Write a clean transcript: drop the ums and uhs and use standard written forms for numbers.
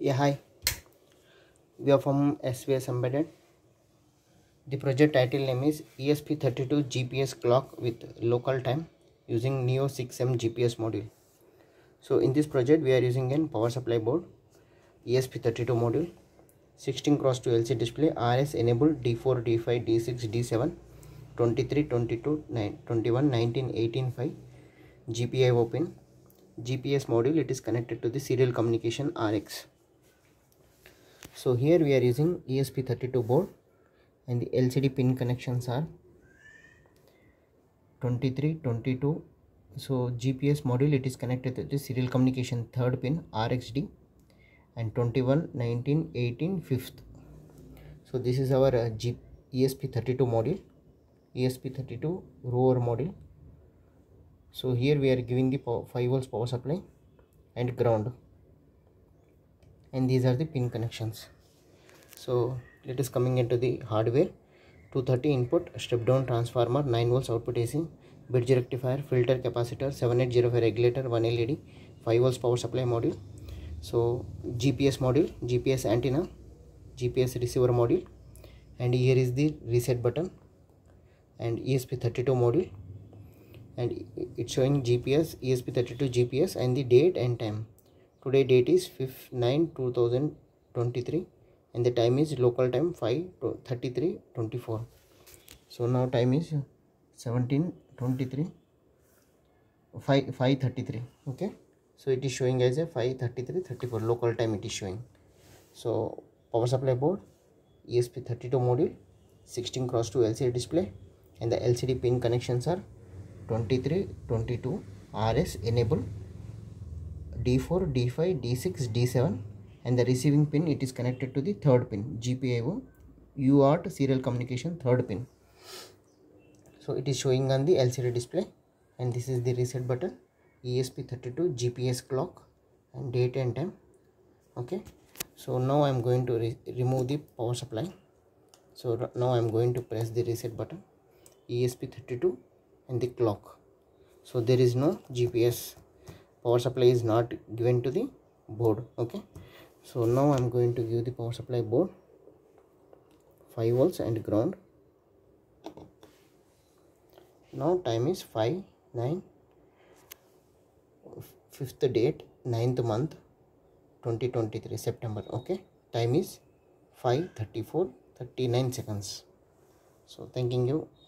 Yeah, hi, we are from SVS Embedded. The project title name is ESP32 GPS clock with local time using NEO-6M GPS module. So in this project we are using a power supply board, ESP32 module, 16x2 LCD display, RS enabled, D4, D5, D6, D7, 23, 22, 9, 21, 19, 18, 5, GPIO pin, GPS module. It is connected to the serial communication RX. So here we are using ESP32 board and the LCD pin connections are 23, 22. So GPS module, it is connected to the serial communication third pin RXD, and 21, 19, 18, 5th. So this is our ESP32 module, ESP32 rover module. So here we are giving the 5 volts power supply and ground, and these are the pin connections. So let us coming into the hardware. 230 input, step down transformer, 9 volts output AC, bridge rectifier, filter, capacitor, 7805 regulator, 1 LED, 5 volts power supply module. So GPS module, GPS antenna, GPS receiver module, and here is the reset button and ESP32 module, and it's showing GPS, ESP32 GPS, and the date and time. Today date is 5/9/2023 and the time is local time 5:33:24. So now time is 17:23, 5:33. Okay, so it is showing as a 5:33:34 local time it is showing. So power supply board, ESP32 module, 16x2 LCD display, and the LCD pin connections are 23, 22, RS enable, D4, D5, D6, D7, and the receiving pin, it is connected to the third pin GPIO UART serial communication third pin. So it is showing on the LCD display, and this is the reset button, ESP32 GPS clock and date and time. Okay, so now I am going to remove the power supply. So now I am going to press the reset button, ESP32 and the clock. So there is no GPS, power supply is not given to the board. Okay, so now I'm going to give the power supply board 5 volts and ground. Now time is 5/9, 5th date, 9th month, 2023 September. Okay, time is 5:34:39 seconds. So thanking you.